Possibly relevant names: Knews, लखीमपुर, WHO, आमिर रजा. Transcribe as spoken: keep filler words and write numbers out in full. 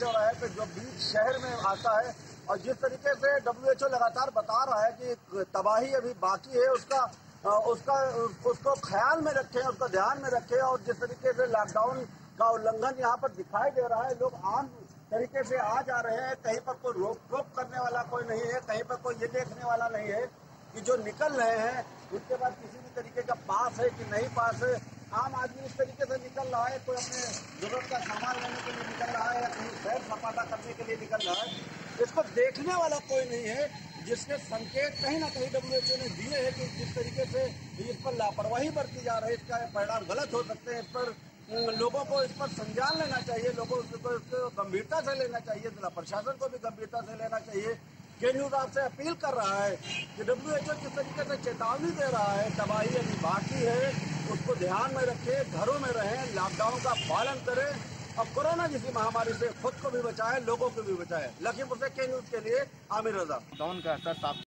चौराहे पे जो बीच शहर में आता है और जिस तरीके से डब्ल्यू एच ओ लगातार बता रहा है कि तबाही अभी बाकी है, उसका उसका उसको ख्याल में रखें, उसको ध्यान में रखें। और जिस तरीके से लॉकडाउन का उल्लंघन यहाँ पर दिखाई दे रहा है, लोग आम तरीके से आ जा रहे हैं, कहीं पर कोई रोक टोक करने वाला कोई नहीं है, कहीं पर कोई ये देखने वाला नहीं है कि जो निकल रहे हैं उनके पास किसी भी तरीके का पास है कि नहीं पास है। आम आदमी इस तरीके से निकल रहा है, कोई अपने जरूरत का सामान लेने के लिए निकल रहा है या कहीं सैर सपाटा करने के लिए निकल रहा है, इसको देखने वाला कोई नहीं है, जिसके संकेत कहीं ना कहीं डब्ल्यू एच ओ ने दिए हैं कि जिस तरीके से इस पर लापरवाही बरती जा रही है, इसका परिणाम गलत हो सकते हैं। इस पर लोगों को इस पर संज्ञान लेना चाहिए, लोगों को इसको गंभीरता से लेना चाहिए, जिला प्रशासन को भी गंभीरता से लेना चाहिए। के न्यूज़ आपसे अपील कर रहा है कि डब्ल्यू एच ओ किस तरीके से चेतावनी दे रहा है, तबाही अभी बाकी है, उसको ध्यान में रखें, घरों में रहें, लॉकडाउन का पालन करें और कोरोना जैसी महामारी से खुद को भी बचाएं, लोगों को भी बचाएं। लखीमपुर से के न्यूज़ के लिए आमिर रजा।